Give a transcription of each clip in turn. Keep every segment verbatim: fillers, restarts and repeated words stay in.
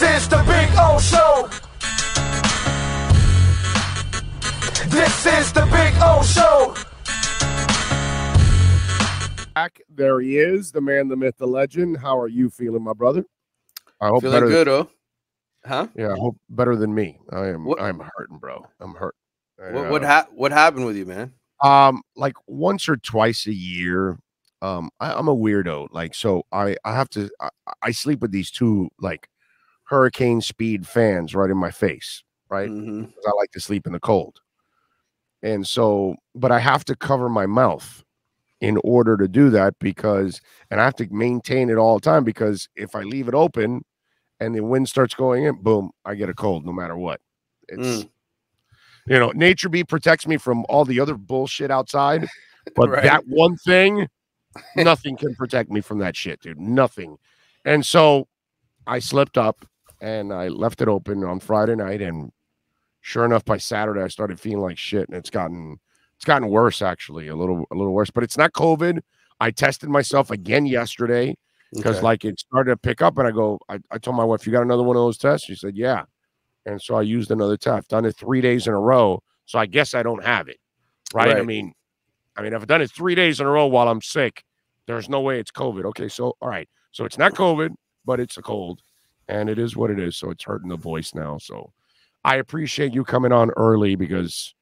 This is the Big O Show. This is the Big O Show. Back there he is, the man, the myth, the legend. How are you feeling, my brother? I hope feeling better good, than, oh. Huh? Yeah, I hope better than me. I am. What? I'm hurting, bro. I'm hurt. What what, ha what happened with you, man? Um, like once or twice a year. Um, I, I'm a weirdo. Like, so I, I have to, I, I sleep with these two like hurricane speed fans right in my face. Right. Mm-hmm. 'Cause I like to sleep in the cold. And so, but I have to cover my mouth in order to do that because, and I have to maintain it all the time because if I leave it open and the wind starts going in, boom, I get a cold no matter what. It's, mm. you know, nature bee protects me from all the other bullshit outside, but right. that one thing, nothing can protect me from that shit, dude. Nothing. And so I slipped up and I left it open on Friday night. And sure enough, by Saturday, I started feeling like shit. And it's gotten, it's gotten worse, actually, a little, a little worse, but it's not COVID. I tested myself again yesterday because okay. like it started to pick up and I go, I, I told my wife, you got another one of those tests? She said, yeah. And so I used another test. I've done it three days in a row. So I guess I don't have it. Right. right. I mean, I mean, if I've done it three days in a row while I'm sick, there's no way it's COVID. Okay, so, all right. So it's not COVID, but it's a cold, and it is what it is, so it's hurting the voice now. So I appreciate you coming on early because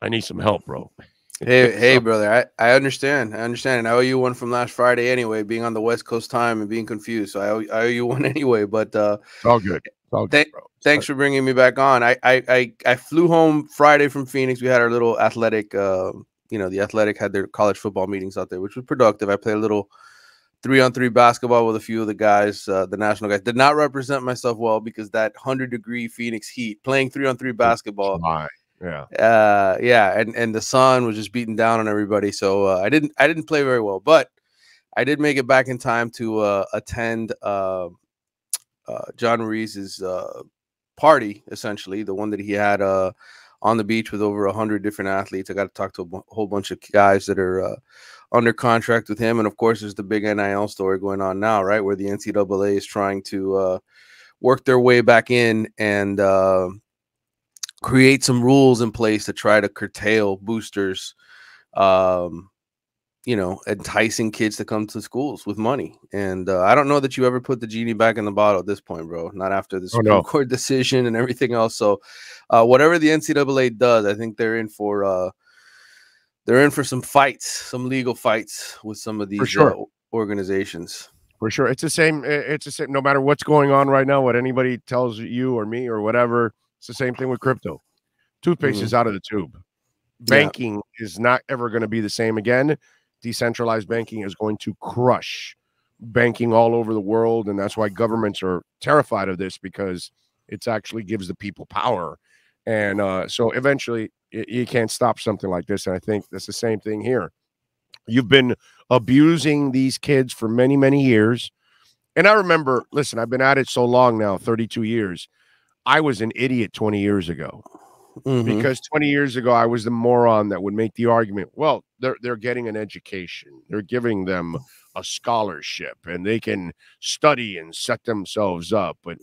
I need some help, bro. Hey, hey, brother, I, I understand. I understand, and I owe you one from last Friday anyway, being on the West Coast time and being confused, so I owe, I owe you one anyway, but uh, all good. All good, th bro. Thanks for bringing me back on. I, I, I, I flew home Friday from Phoenix. We had our little athletic uh, – you know, the Athletic had their college football meetings out there, which was productive. I played a little three-on-three basketball with a few of the guys, uh, the national guys. Did not represent myself well because that one hundred degree Phonex heat, playing three-on-three basketball. Oh, yeah. Uh, yeah, and, and the sun was just beating down on everybody. So uh, I didn't I didn't play very well, but I did make it back in time to uh, attend uh, uh, John Ruiz's uh, party, essentially, the one that he had uh, – on the beach with over one hundred different athletes. I got to talk to a whole bunch of guys that are uh, under contract with him. And, of course, there's the big N I L story going on now, right, where the N C double A is trying to uh, work their way back in and uh, create some rules in place to try to curtail boosters, um, you know, enticing kids to come to schools with money. And uh, I don't know that you ever put the genie back in the bottle at this point, bro, not after the Supreme oh, no. Court decision and everything else. So uh, whatever the N C double A does, I think they're in for uh, they're in for some fights, some legal fights with some of these for sure. uh, organizations. For sure. It's the same. It's the same. No matter what's going on right now, what anybody tells you or me or whatever, it's the same thing with crypto. Toothpaste mm. is out of the tube. Banking yeah. is not ever going to be the same again. Decentralized banking is going to crush banking all over the world. And that's why governments are terrified of this because it actually gives the people power. And uh, so eventually it, you can't stop something like this. And I think that's the same thing here. You've been abusing these kids for many, many years. And I remember, listen, I've been at it so long now, thirty-two years. I was an idiot twenty years ago. Mm-hmm. Because twenty years ago, I was the moron that would make the argument, well, they're, they're getting an education. They're giving them a scholarship and they can study and set themselves up. But,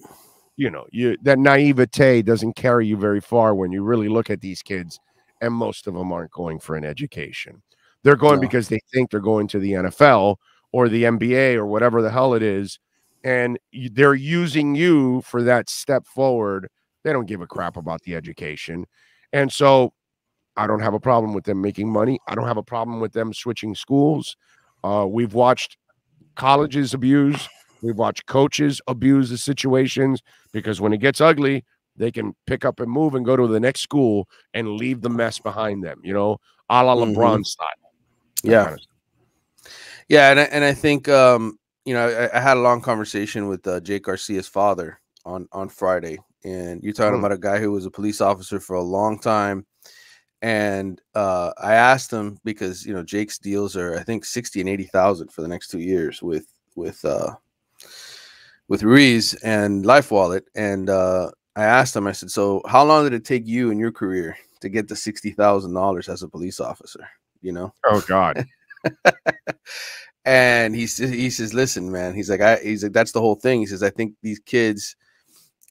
you know, you, that naivete doesn't carry you very far when you really look at these kids. And most of them aren't going for an education. They're going no. because they think they're going to the N F L or the N B A or whatever the hell it is. And they're using you for that step forward. They don't give a crap about the education. And so I don't have a problem with them making money. I don't have a problem with them switching schools. Uh, we've watched colleges abuse. We've watched coaches abuse the situations because when it gets ugly, they can pick up and move and go to the next school and leave the mess behind them, you know, a la mm-hmm. LeBron style. Yeah. Kind of stuff. Yeah. And I, and I think, um, you know, I, I had a long conversation with uh, Jake Garcia's father on, on Friday. And you're talking mm. about a guy who was a police officer for a long time. And uh, I asked him because, you know, Jake's deals are, I think, sixty and eighty thousand for the next two years with with uh, with Ruiz and Life Wallet. And uh, I asked him, I said, so how long did it take you in your career to get to sixty thousand dollars as a police officer? You know? Oh, God. And he, he says, listen, man, he's like, I, he's like, that's the whole thing. He says, I think these kids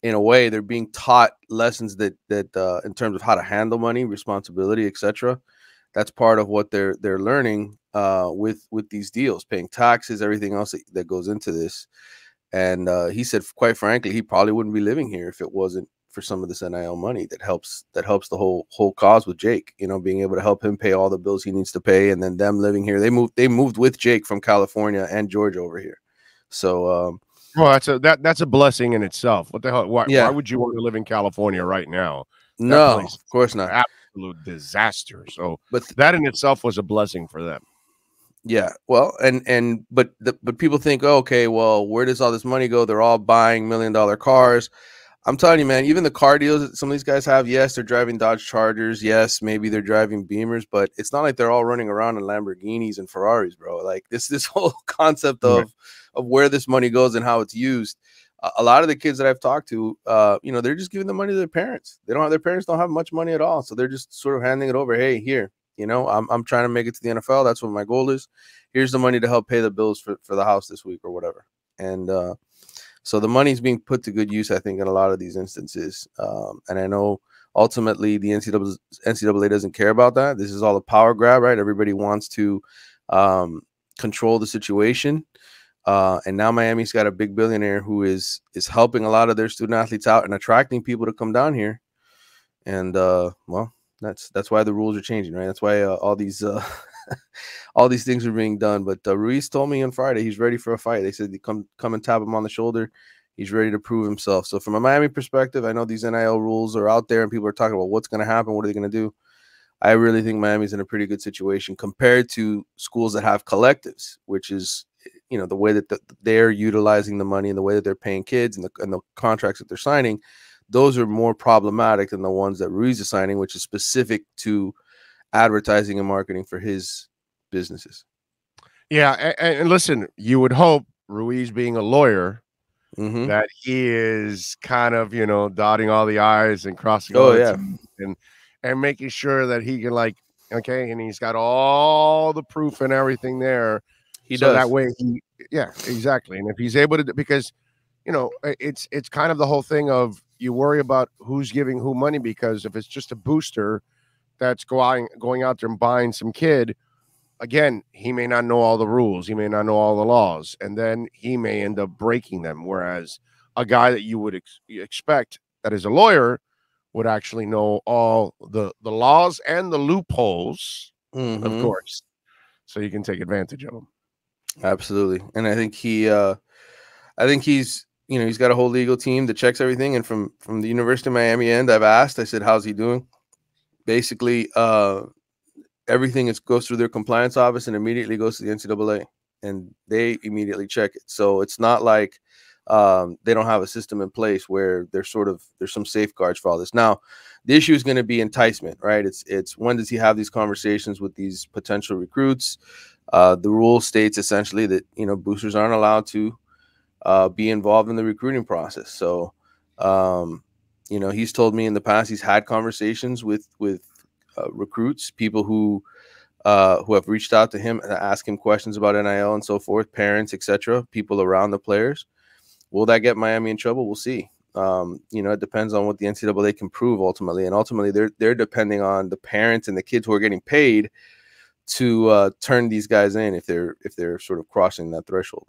in a way, they're being taught lessons that that uh, in terms of how to handle money, responsibility, et cetera. That's part of what they're they're learning uh, with with these deals, paying taxes, everything else that, that goes into this. And uh, he said, quite frankly, he probably wouldn't be living here if it wasn't for some of this N I L money that helps that helps the whole whole cause with Jake. You know, being able to help him pay all the bills he needs to pay, and then them living here. They moved they moved with Jake from California and Georgia over here. So. Um, Well, that's a that that's a blessing in itself. What the hell? Why, yeah. why would you want to live in California right now? That no, of course not. Absolute disaster. So, but th that in itself was a blessing for them. Yeah. Well, and and but the, but people think, oh, okay, well, where does all this money go? They're all buying million dollar cars. I'm telling you, man. Even the car deals that some of these guys have, yes, they're driving Dodge Chargers. Yes, maybe they're driving Beamers, but it's not like they're all running around in Lamborghinis and Ferraris, bro. Like this, this whole concept of right. of where this money goes and how it's used. Uh, a lot of the kids that I've talked to, uh, you know, they're just giving the money to their parents. They don't have their parents don't have much money at all, so they're just sort of handing it over. Hey, here, you know, I'm I'm trying to make it to the N F L. That's what my goal is. Here's the money to help pay the bills for for the house this week or whatever, and. uh So the money's being put to good use, I think, in a lot of these instances. Um, and I know ultimately the N C double A doesn't care about that. This is all a power grab, right? Everybody wants to um, control the situation. Uh, and now Miami's got a big billionaire who is is helping a lot of their student athletes out and attracting people to come down here. And, uh, well, that's that's why the rules are changing, right? That's why uh, all these uh, all these things are being done. But uh, Ruiz told me on Friday he's ready for a fight. They said, come come and tap him on the shoulder. He's ready to prove himself. So from a Miami perspective, I know these N I L rules are out there and people are talking about what's going to happen, what are they going to do. I really think Miami's in a pretty good situation compared to schools that have collectives, which is, you know, the way that the, they're utilizing the money and the way that they're paying kids and the, and the contracts that they're signing. Those are more problematic than the ones that Ruiz is signing, which is specific to advertising and marketing for his businesses. Yeah, and, and listen, you would hope Ruiz being a lawyer mm-hmm. that he is kind of, you know, dotting all the I's and crossing oh, all yeah. and and making sure that he can, like, okay, and he's got all the proof and everything there. He so does. That way he, yeah, exactly. And if he's able to, because, you know, it's it's kind of the whole thing of you worry about who's giving who money, because if it's just a booster that's going going out there and buying some kid, again, he may not know all the rules. He may not know all the laws, and then he may end up breaking them. Whereas a guy that you would ex expect that is a lawyer would actually know all the, the laws and the loopholes, mm-hmm. of course, so you can take advantage of them. Absolutely. And I think he, uh, I think he's, you know, he's got a whole legal team that checks everything. And from, from the University of Miami end, I've asked, I said, how's he doing? Basically, uh, everything is goes through their compliance office and immediately goes to the N C double A, and they immediately check it. So it's not like um, they don't have a system in place where there's sort of there's some safeguards for all this. Now, the issue is going to be enticement, right? It's it's when does he have these conversations with these potential recruits? Uh, the rule states essentially that, you know, boosters aren't allowed to uh, be involved in the recruiting process. So, um, you know, he's told me in the past he's had conversations with with. Uh, recruits, people who uh, who have reached out to him and ask him questions about N I L and so forth, parents, et cetera, people around the players. Will that get Miami in trouble? We'll see. Um, you know, it depends on what the N C double A can prove ultimately, and ultimately they're they're depending on the parents and the kids who are getting paid to uh, turn these guys in if they're if they're sort of crossing that threshold.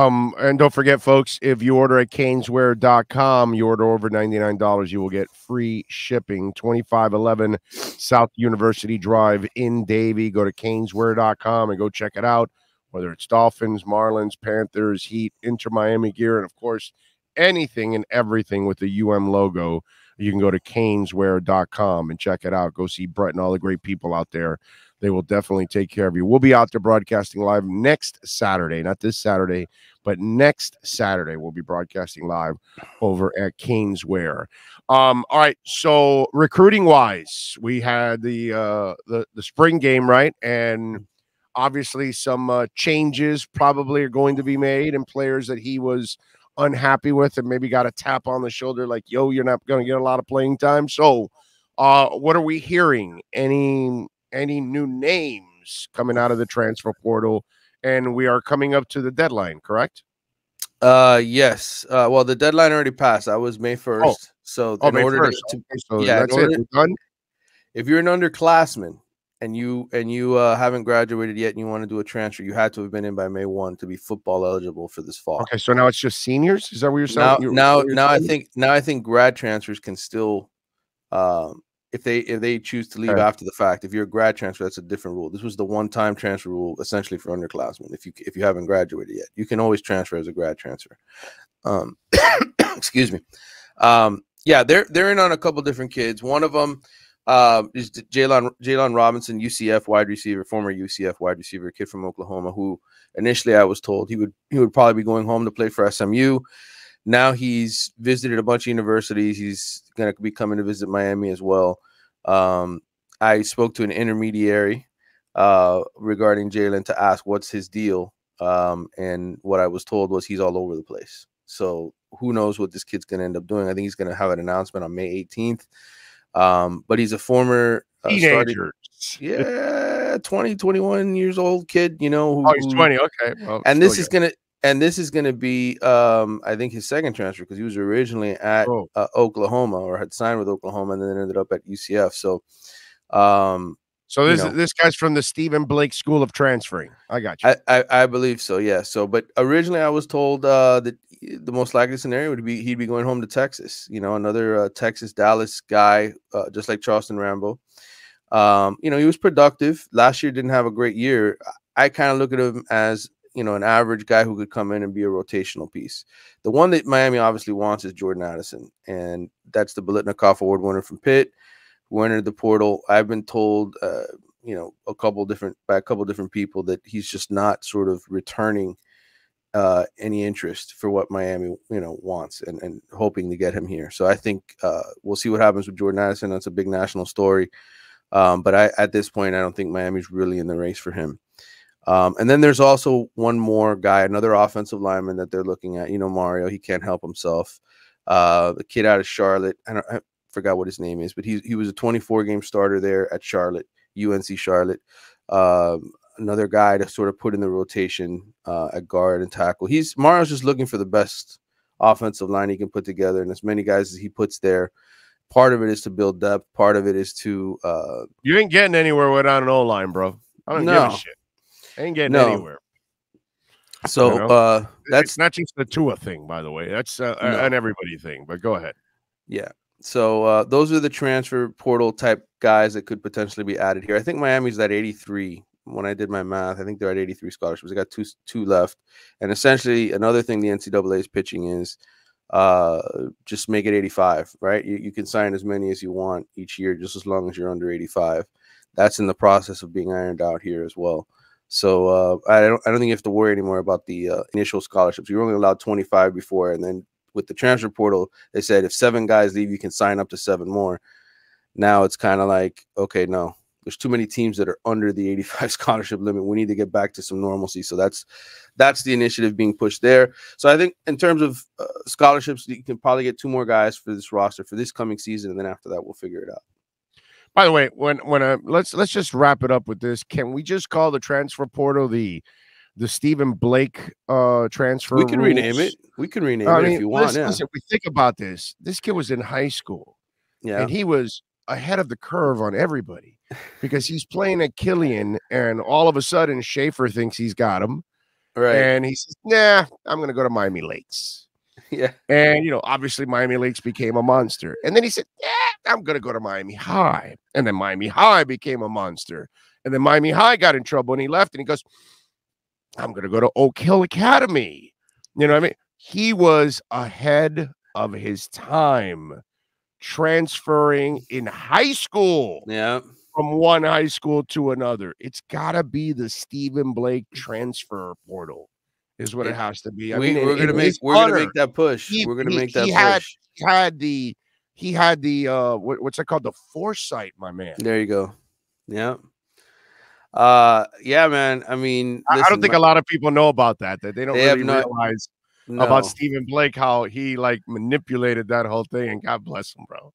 Um, and don't forget, folks, if you order at canes wear dot com, you order over ninety-nine dollars, you will get free shipping. twenty-five eleven South University Drive in Davie. Go to canes wear dot com and go check it out, whether it's Dolphins, Marlins, Panthers, Heat, Inter-Miami gear, and, of course, anything and everything with the U M logo. You can go to canes wear dot com and check it out. Go see Brett and all the great people out there. They will definitely take care of you. We'll be out there broadcasting live next Saturday. Not this Saturday, but next Saturday we'll be broadcasting live over at Canes Wear. Um, all right, so recruiting-wise, we had the, uh, the, the spring game, right? And obviously some uh, changes probably are going to be made, and players that he was unhappy with and maybe got a tap on the shoulder like, yo, you're not going to get a lot of playing time. So uh, what are we hearing? Any... Any new names coming out of the transfer portal, and we are coming up to the deadline, correct? Uh, yes. Uh, well, the deadline already passed. That was May first. Oh. So oh, in May order first. to, so yeah, that's in order, it. We're done. If you're an underclassman and you and you uh, haven't graduated yet and you want to do a transfer, you had to have been in by May first to be football eligible for this fall. Okay, so now it's just seniors. Is that what you're saying? Now, you're, now, you're now I think now I think grad transfers can still, um, if they if they choose to leave right. after the fact. If you're a grad transfer, that's a different rule. This was the one-time transfer rule essentially for underclassmen. If you if you haven't graduated yet, you can always transfer as a grad transfer. Um, excuse me. Um, yeah, they're they're in on a couple different kids. One of them. Uh, is Jaylon Jaylon Robinson, U C F wide receiver, former U C F wide receiver, kid from Oklahoma, who initially I was told he would he would probably be going home to play for S M U. Now he's visited a bunch of universities. He's going to be coming to visit Miami as well. Um, I spoke to an intermediary uh, regarding Jaylon to ask what's his deal, um, and what I was told was he's all over the place. So who knows what this kid's going to end up doing? I think he's going to have an announcement on May eighteenth. Um, but he's a former uh, teenager, yeah, twenty, twenty-one years old kid, you know. Who, oh, he's twenty, okay. Well, and this is young. gonna, and this is gonna be, um, I think his second transfer because he was originally at oh. uh, Oklahoma or had signed with Oklahoma and then ended up at U C F. So, um, so this you know, this guy's from the Stephen Blake School of Transferring. I got you. I, I, I believe so. Yeah. So, but originally I was told uh, that the most likely scenario would be he'd be going home to Texas, you know, another uh, Texas Dallas guy, uh, just like Charleston Rambo. Um, you know, he was productive last year, didn't have a great year. I kind of look at him as, you know, an average guy who could come in and be a rotational piece. The one that Miami obviously wants is Jordan Addison, and that's the Biletnikoff Award winner from Pitt who entered the portal. I've been told, uh, you know, a couple different by a couple different people that he's just not sort of returning uh any interest for what Miami you know wants and and hoping to get him here. So I think uh we'll see what happens with Jordan Addison. That's a big national story, um but I at this point I don't think Miami's really in the race for him. Um and then there's also one more guy, another offensive lineman that they're looking at, you know, Mario. He can't help himself. Uh the kid out of Charlotte, I don't I forgot what his name is, but he he was a twenty-four game starter there at Charlotte, U N C Charlotte. um Another guy to sort of put in the rotation uh, at guard and tackle. He's Mario's just looking for the best offensive line he can put together, and as many guys as he puts there. Part of it is to build depth. Part of it is to. Uh, you ain't getting anywhere without an O line, bro. I don't no. give a shit. I ain't getting no. anywhere. So uh, that's it's not just the Tua thing, by the way. That's uh, no. an everybody thing. But go ahead. Yeah. So uh, those are the transfer portal type guys that could potentially be added here. I think Miami's at eighty-three. When I did my math, I think they're at eighty-three scholarships. They got two two left. And essentially another thing the N C double A is pitching is uh, just make it eighty-five, right? You, you can sign as many as you want each year, just as long as you're under eighty-five. That's in the process of being ironed out here as well. So uh, I, don't, I don't think you have to worry anymore about the uh, initial scholarships. You're only allowed twenty-five before. And then with the transfer portal, they said if seven guys leave, you can sign up to seven more. Now it's kind of like, okay, no. There's too many teams that are under the eighty-five scholarship limit. We need to get back to some normalcy. So that's that's the initiative being pushed there. So I think in terms of uh, scholarships, you can probably get two more guys for this roster for this coming season, and then after that, we'll figure it out. By the way, when when uh, let's let's just wrap it up with this. Can we just call the transfer portal the the Stephen Blake uh, transfer? We can rules? rename it. We can rename I it mean, if you want. Listen, yeah. listen, if we think about this, this kid was in high school, yeah, and he was ahead of the curve on everybody. Because he's playing at Killian, and all of a sudden Schaefer thinks he's got him, right? And he says, "Nah, I'm going to go to Miami Lakes." Yeah, and you know, obviously Miami Lakes became a monster, and then he said, "Yeah, I'm going to go to Miami High," and then Miami High became a monster, and then Miami High got in trouble, and he left, and he goes, "I'm going to go to Oak Hill Academy." You know what I mean? He was ahead of his time, transferring in high school. Yeah. From one high school to another. It's got to be the Stephen Blake transfer portal is what it, it has to be. I we, mean, we're going to make we're going to make that push. He, we're going to make that he push. Had, he had the he had the uh what, what's that called? The foresight, my man. There you go. Yeah. Uh yeah, man. I mean, listen, I don't think my, a lot of people know about that. That they don't they really not, realize no. about Stephen Blake, how he like manipulated that whole thing, and God bless him, bro.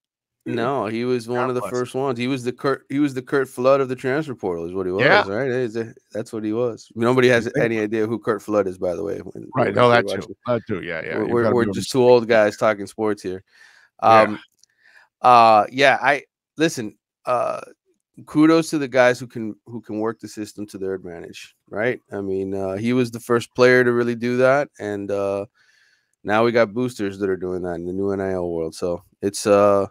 No, he was one God of the bless. first ones. He was the Kurt. He was the Kurt Flood of the transfer portal, is what he was. Yeah. Right. That's what he was. Nobody has any idea who Kurt Flood is, by the way. When, right. When no, that too. That too. Yeah, yeah. We're we're, we're just two old guys talking sports here. Um, yeah. Uh, yeah. I listen. Uh, kudos to the guys who can who can work the system to their advantage. Right. I mean, uh, he was the first player to really do that, and uh, now we got boosters that are doing that in the new N I L world. So it's uh.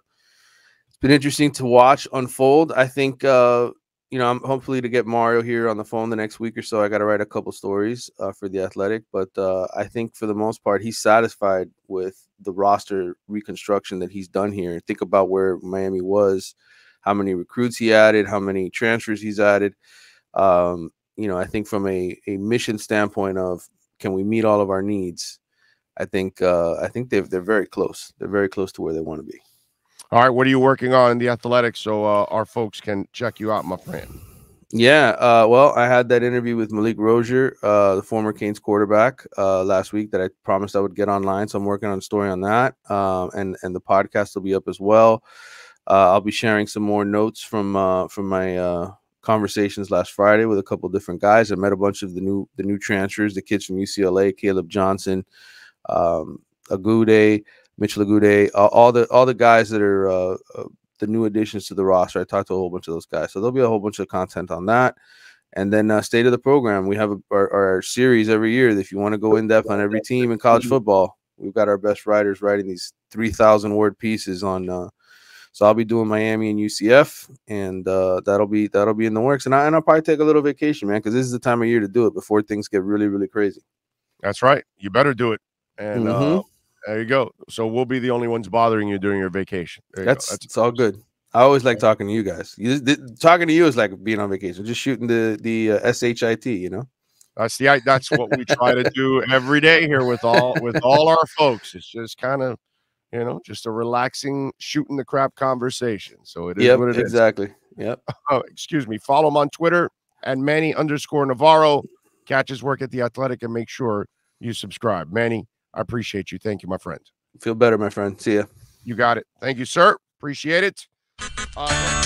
been interesting to watch unfold. I think uh you know, I'm hopefully to get Mario here on the phone the next week or so. I got to write a couple stories uh, for The Athletic, but uh I think for the most part he's satisfied with the roster reconstruction that he's done here. Think about where Miami was, how many recruits he added, how many transfers he's added. Um you know, I think from a a mission standpoint of can we meet all of our needs, I think uh I think they've they're very close. They're very close to where they want to be. All right, what are you working on in The Athletic so uh, our folks can check you out, my friend? Yeah, uh, well, I had that interview with Malik Rozier, uh, the former Canes quarterback, uh, last week that I promised I would get online. So I'm working on a story on that, um, and and the podcast will be up as well. Uh, I'll be sharing some more notes from uh, from my uh, conversations last Friday with a couple of different guys. I met a bunch of the new the new transfers, the kids from U C L A, Caleb Johnson, um, Agude, Mitch Lagude, uh, all the all the guys that are uh, uh, the new additions to the roster. I talked to a whole bunch of those guys, so there'll be a whole bunch of content on that. And then uh, state of the program. We have a, our, our series every year. If you want to go in depth on every team in college football, we've got our best writers writing these three thousand word pieces on. Uh, so I'll be doing Miami and U C F, and uh, that'll be that'll be in the works. And I and I'll probably take a little vacation, man, because this is the time of year to do it before things get really really crazy. That's right. You better do it. And. Mm-hmm. uh, There you go. So we'll be the only ones bothering you during your vacation. You That's, That's it's all good. I always like talking to you guys. You, th talking to you is like being on vacation, just shooting the the uh, shit. You know. That's the that's what we try to do every day here with all with all our folks. It's just kind of, you know, just a relaxing shooting the crap conversation. So it is yep, what it exactly. is. Exactly. Yep. Oh, excuse me. Follow him on Twitter at Manny underscore Navarro. Catch his work at The Athletic and make sure you subscribe, Manny. I appreciate you. Thank you, my friend. Feel better, my friend. See ya. You got it. Thank you, sir. Appreciate it. Uh